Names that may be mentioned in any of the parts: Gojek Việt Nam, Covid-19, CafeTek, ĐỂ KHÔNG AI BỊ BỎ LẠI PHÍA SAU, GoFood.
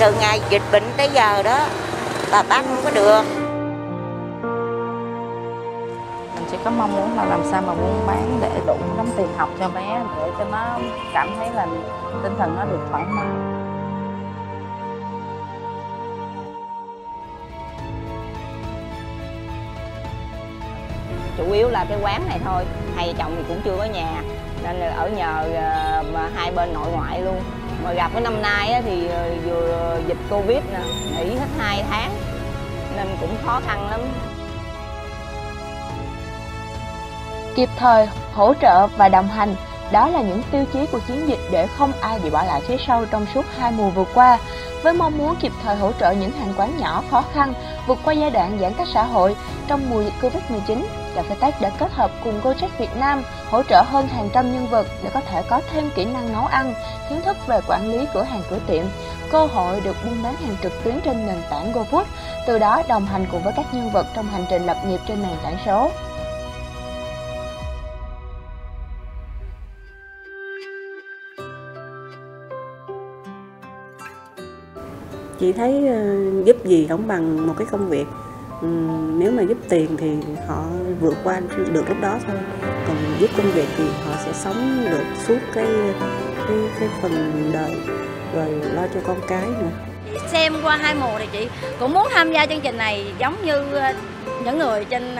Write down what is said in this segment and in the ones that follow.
từ ngày dịch bệnh tới giờ đó là bán không có được. Mình chỉ có mong muốn là làm sao mà buôn bán để đủ đóng tiền học cho bé, để cho nó cảm thấy là tinh thần nó được thoải mái. Chủ yếu là cái quán này thôi, hai vợ chồng thì cũng chưa có nhà nên là ở nhờ mà hai bên nội ngoại luôn. Mà gặp cái năm nay á, thì vừa dịch Covid nè, nghỉ hết 2 tháng nên cũng khó khăn lắm. Kịp thời hỗ trợ và đồng hành, đó là những tiêu chí của chiến dịch để không ai bị bỏ lại phía sau trong suốt 2 mùa vừa qua. Với mong muốn kịp thời hỗ trợ những hàng quán nhỏ khó khăn vượt qua giai đoạn giãn cách xã hội trong mùa dịch Covid-19, CafeTek đã kết hợp cùng Gojek Việt Nam hỗ trợ hơn hàng trăm nhân vật để có thể có thêm kỹ năng nấu ăn, kiến thức về quản lý cửa hàng cửa tiệm, cơ hội được buôn bán hàng trực tuyến trên nền tảng GoFood, từ đó đồng hành cùng với các nhân vật trong hành trình lập nghiệp trên nền tảng số. Chị thấy giúp gì không bằng một cái công việc. Nếu mà giúp tiền thì họ vượt qua được lúc đó thôi. Còn giúp công việc thì họ sẽ sống được suốt cái phần đời, rồi lo cho con cái nữa. Xem qua 2 mùa thì chị cũng muốn tham gia chương trình này giống như những người trên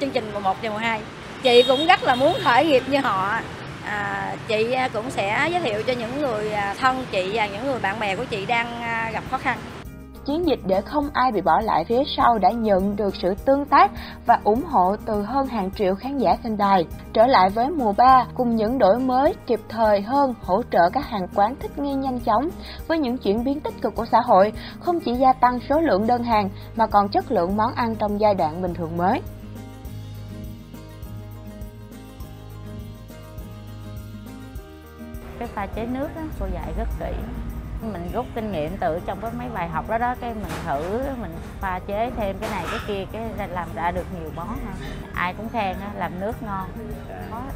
chương trình mùa 1 và mùa 2. Chị cũng rất là muốn khởi nghiệp như họ. Chị cũng sẽ giới thiệu cho những người thân chị và những người bạn bè của chị đang gặp khó khăn. Chiến dịch để không ai bị bỏ lại phía sau đã nhận được sự tương tác và ủng hộ từ hơn hàng triệu khán giả trên đài. Trở lại với mùa 3 cùng những đổi mới kịp thời hơn, hỗ trợ các hàng quán thích nghi nhanh chóng với những chuyển biến tích cực của xã hội, không chỉ gia tăng số lượng đơn hàng mà còn chất lượng món ăn trong giai đoạn bình thường mới. Cái pha chế nước đó, cô dạy rất kỹ, mình rút kinh nghiệm từ trong cái mấy bài học đó đó, cái mình thử mình pha chế thêm cái này cái kia, cái làm ra được nhiều món hơn. Ai cũng khen đó, làm nước ngon,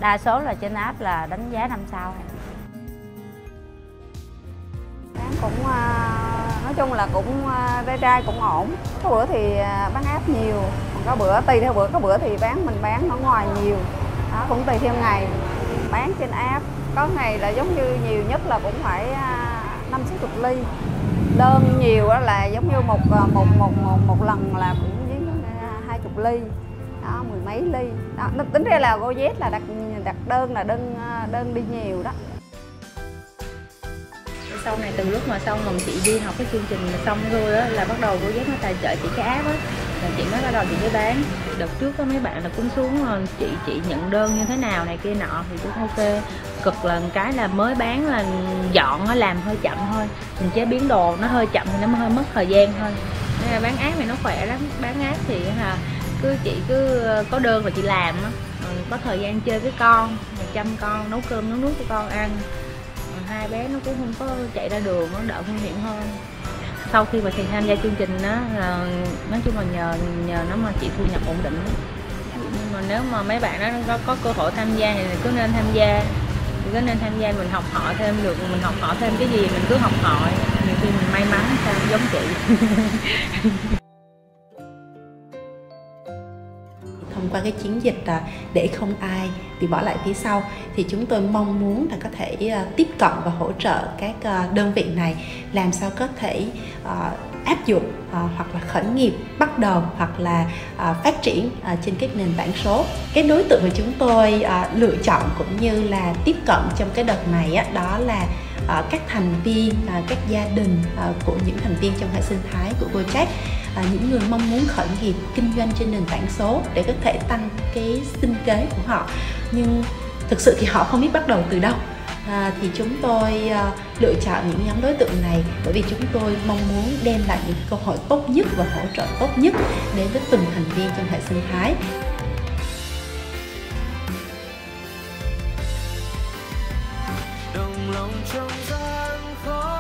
đa số là trên app là đánh giá 5 sao. Bán cũng nói chung là cũng ve chai cũng ổn, có bữa thì bán app nhiều, còn có bữa tùy theo bữa, có bữa thì mình bán ở ngoài nhiều đó, cũng tùy theo ngày. Bán trên app có ngày là giống như nhiều nhất là cũng phải 50-60 ly, đơn nhiều đó là giống như một lần là cũng dưới 20 ly đó, 10 mấy ly đó. Tính ra là Gojek là đặt đơn là đơn đi nhiều đó. Sau này từ lúc mà xong mình chị đi học cái chương trình xong rồi đó, là bắt đầu Gojek nó tài trợ chị cái app á, là chị mới bắt đầu chị mới bán. Đợt trước có mấy bạn là cũng xuống chị nhận đơn như thế nào này kia nọ thì cũng ok. Cực là cái là mới bán là dọn nó làm hơi chậm thôi, mình chế biến đồ nó hơi chậm thì nó hơi mất thời gian thôi. Nên là bán app này nó khỏe lắm, bán app thì là chị cứ có đơn là chị làm, có thời gian chơi với con, chăm con, nấu cơm nấu nước cho con ăn. Hai bé nó cũng không có chạy ra đường, nó đỡ nguy hiểm hơn. Sau khi mà chị tham gia chương trình đó, nói chung là nhờ nó mà chị thu nhập ổn định. Nhưng mà nếu mà mấy bạn đó có cơ hội tham gia thì cứ nên tham gia. Mình học hỏi thêm được, mình học hỏi thêm cái gì mình cứ học hỏi. Nhiều khi mình may mắn sao giống chị. Thông qua cái chiến dịch để không ai bị bỏ lại phía sau thì chúng tôi mong muốn là có thể tiếp cận và hỗ trợ các đơn vị này làm sao có thể áp dụng hoặc là khởi nghiệp, bắt đầu hoặc là phát triển trên các nền tảng số. Cái đối tượng mà chúng tôi lựa chọn cũng như là tiếp cận trong cái đợt này đó là các thành viên, các gia đình của những thành viên trong hệ sinh thái của Gojek, những người mong muốn khởi nghiệp kinh doanh trên nền tảng số để có thể tăng cái sinh kế của họ, nhưng thực sự thì họ không biết bắt đầu từ đâu. Thì chúng tôi lựa chọn những nhóm đối tượng này bởi vì chúng tôi mong muốn đem lại những cơ hội tốt nhất và hỗ trợ tốt nhất đến với từng thành viên trong hệ sinh thái. Đồng lòng trong gian khó